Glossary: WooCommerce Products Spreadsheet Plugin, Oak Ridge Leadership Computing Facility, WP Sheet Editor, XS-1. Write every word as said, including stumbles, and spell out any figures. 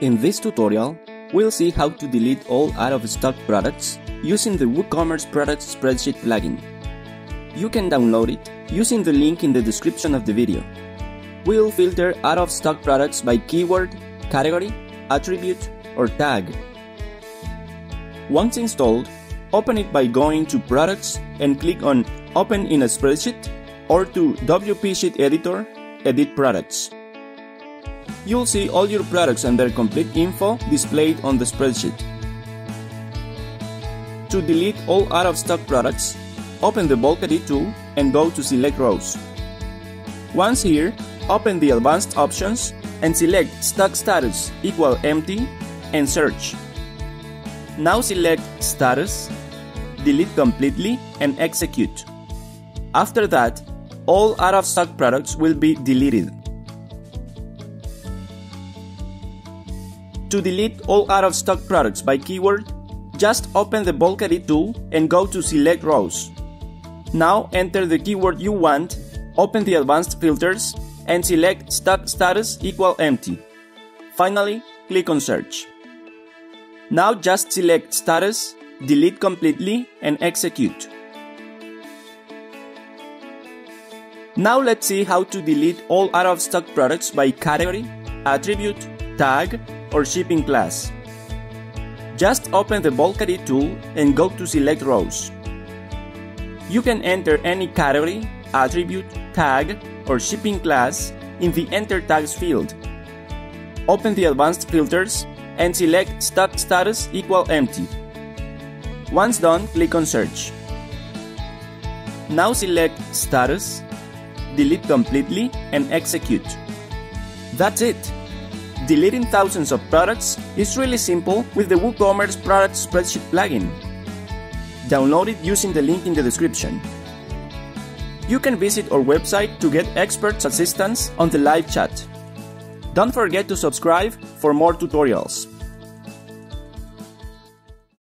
In this tutorial, we'll see how to delete all out-of-stock products using the WooCommerce Products Spreadsheet plugin. You can download it using the link in the description of the video. We'll filter out-of-stock products by keyword, category, attribute, or tag. Once installed, open it by going to Products and click on Open in a Spreadsheet or to W P Sheet Editor, Edit Products. You'll see all your products and their complete info displayed on the spreadsheet. To delete all out-of-stock products, open the Bulk Edit tool and go to Select Rows. Once here, open the Advanced options and select Stock Status equal Empty and Search. Now select Status, Delete Completely and Execute. After that, all out-of-stock products will be deleted. To delete all out-of-stock products by keyword, just open the Bulk Edit tool and go to Select Rows. Now enter the keyword you want, open the Advanced filters, and select Stock Status equal Empty. Finally, click on Search. Now just select Status, Delete Completely, and Execute. Now let's see how to delete all out-of-stock products by category, attribute, tag, or shipping class. Just open the Bulk Edit tool and go to Select Rows. You can enter any category, attribute, tag, or shipping class in the Enter Tags field. Open the Advanced filters and select Stock Status equal Empty. Once done, click on Search. Now select Status, Delete Completely, and Execute. That's it! Deleting thousands of products is really simple with the WooCommerce Products Spreadsheet plugin. Download it using the link in the description. You can visit our website to get experts' assistance on the live chat. Don't forget to subscribe for more tutorials.